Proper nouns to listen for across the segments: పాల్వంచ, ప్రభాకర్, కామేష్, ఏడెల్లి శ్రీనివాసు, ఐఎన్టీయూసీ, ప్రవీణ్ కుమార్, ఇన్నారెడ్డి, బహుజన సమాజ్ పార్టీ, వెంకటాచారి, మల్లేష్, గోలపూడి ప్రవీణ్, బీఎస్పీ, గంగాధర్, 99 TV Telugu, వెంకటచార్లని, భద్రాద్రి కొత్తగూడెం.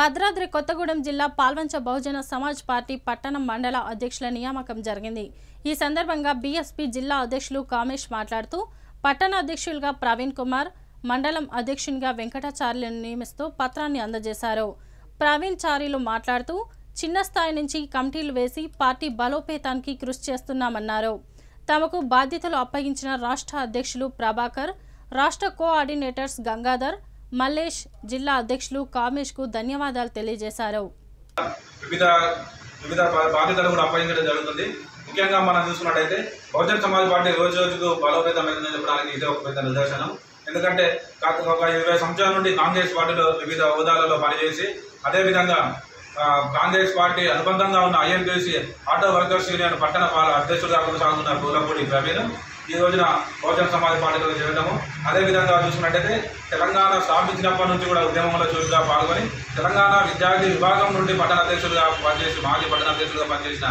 భద్రాద్రి కొత్తగూడెం జిల్లా పాల్వంచ బహుజన సమాజ్ పార్టీ పట్టణ మండల అధ్యక్షుల నియామకం జరిగింది। ఈ సందర్భంగా బీఎస్పీ జిల్లా అధ్యక్షులు కామేష్ మాట్లాడుతూ పట్టణ అధ్యక్షులుగా ప్రవీణ్ కుమార్, మండలం అధ్యక్షునిగా వెంకటచార్లని నియమిస్తూ పత్రాన్ని అందజేశారు। ప్రవీణ్ చారీలు మాట్లాడుతూ చిన్న స్థాయి నుంచి కమిటీలు వేసి పార్టీ బలోపేతానికి కృషి చేస్తున్నామన్నారు। తమకు బాధ్యతలు అప్పగించిన రాష్ట్ర అధ్యక్షులు ప్రభాకర్, రాష్ట్ర కోఆర్డినేటర్స్ గంగాధర్, మల్లేష్, జిల్లా అధ్యక్షులు కామేష్ కు ధన్యవాదాలు తెలియజేశారు। వివిధ బాధ్యతలు కూడా అప్పగించడం జరుగుతుంది। ముఖ్యంగా మనం చూసుకున్నట్టయితే బహుజన సమాజ్ పార్టీ రోజు రోజుకు బలోపేతమైందని చెప్పడానికి ఇదే ఒక పెద్ద నిదర్శనం। ఎందుకంటే ఒక 20 సంవత్సరాల నుండి కాంగ్రెస్ పార్టీలో వివిధ హోదాలలో పనిచేసి, అదేవిధంగా కాంగ్రెస్ పార్టీ అనుబంధంగా ఉన్న ఐఎన్టీయూసీ ఆటో వర్కర్స్ యూనియన్ పట్టణ అధ్యక్షులుగా కొనసాగుతున్న గోలపూడి ప్రవీణ్ ఈ రోజున బహుజన సమాజ్ పార్టీలో చేయడము, అదేవిధంగా చూసుకున్నట్టయితే తెలంగాణ స్థాపించినప్పటి నుంచి కూడా ఉద్యమంలో చురుగ్గా పాల్గొని తెలంగాణ విద్యార్థి విభాగం నుండి పట్టణ అధ్యక్షులుగా పనిచేసి, మాజీ పట్టణ అధ్యక్షులుగా పనిచేసిన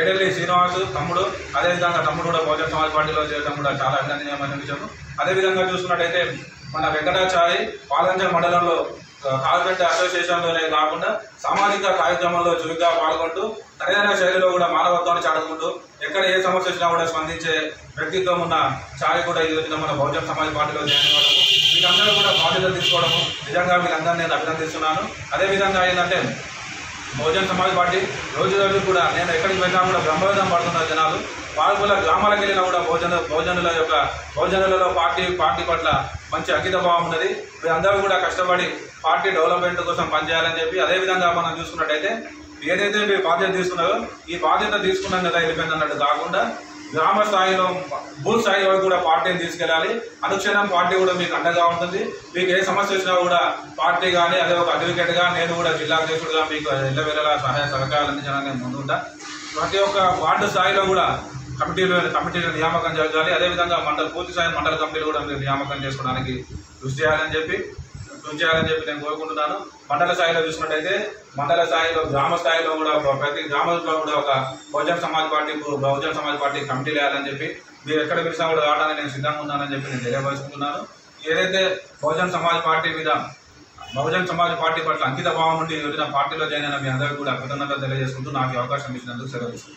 ఏడెల్లి శ్రీనివాసు తమ్ముడు, అదేవిధంగా తమ్ముడు కూడా బహుజన సమాజ్ పార్టీలో చేయడం కూడా చాలా అభినందనీయమైన విషయం। అదేవిధంగా చూసుకున్నట్టయితే మన వెంకటాచారి పాలంజ మండలంలో కార్పెంటర్ అసోసియేషన్లోనే కాకుండా సామాజిక కార్యక్రమంలో చురుగ్గా పాల్గొంటూ తనదైన శైలిలో కూడా మానవత్వాన్ని చాటుకుంటూ ఎక్కడ ఏ సమస్య వచ్చినా కూడా స్పందించే వ్యక్తిత్వం ఉన్న ఛాయ్ కూడా ఈ రోజున మన బహుజన సమాజ్ పార్టీలో జాయిన్ అవ్వడం, వీళ్ళందరూ కూడా బాధ్యతలు తీసుకోవడము నిజంగా వీళ్ళందరినీ నేను అభినందిస్తున్నాను। అదేవిధంగా ఏంటంటే బహుజన సమాజ్ పార్టీ రోజు రోజు కూడా నేను ఎక్కడికి వెళ్ళినా కూడా బ్రహ్మరథం పడుతున్నారు జనాలు। పాల్గొల గ్రామాలకు వెళ్ళినా కూడా బహుజనులలో పార్టీ పట్ల మంచి అంకిత భావం ఉన్నది। వీరందరూ కూడా కష్టపడి పార్టీ డెవలప్మెంట్ కోసం పనిచేయాలని చెప్పి, అదేవిధంగా మనం చూసుకున్నట్టయితే ఏదైతే మీరు బాధ్యత తీసుకున్నారో ఈ బాధ్యత తీసుకున్నాం కదా వెళ్ళిపోయింది అన్నట్టు కాకుండా గ్రామ స్థాయిలో భూ స్థాయి వరకు కూడా పార్టీని తీసుకెళ్ళాలి। అనుక్షణం పార్టీ కూడా మీకు అండగా ఉంటుంది। మీకు ఏ సమస్య వచ్చినా కూడా పార్టీ కానీ అదే ఒక అడ్వకేట్గా నేను కూడా జిల్లా అధ్యక్షుడిగా మీకు ఇళ్ళ వెళ్ళ సహాయ సహకారాలు అందించడానికి ముందుంటా। ప్రతి ఒక్క వార్డు స్థాయిలో కూడా కమిటీలు నియామకం జరగాలి। అదేవిధంగా పూర్తి స్థాయి మండల కమిటీలు కూడా మీరు నియామకం చేసుకోవడానికి కృషి చేయాలని చెప్పి నేను కోరుకుంటున్నాను। మండల స్థాయిలో చూసినట్టయితే మండల స్థాయిలో గ్రామ స్థాయిలో కూడా ప్రతి గ్రామంలో కూడా ఒక బహుజన సమాజ్ పార్టీ కమిటీ వేయాలని చెప్పి మీరు ఎక్కడ పిలిచినా కూడా రావడానికి నేను సిద్ధంగా ఉన్నానని చెప్పి నేను తెలియపరుచుకుంటున్నాను। ఏదైతే బహుజన సమాజ్ పార్టీ పట్ల అంకిత భావం నుండి ఈరోజు పార్టీలో జాయిన్ అయిన మీ అందరికీ కూడా కృతజ్ఞతలు తెలియజేసుకుంటూ నాకు అవకాశం ఇచ్చినందుకు సెలవిస్తున్నాను।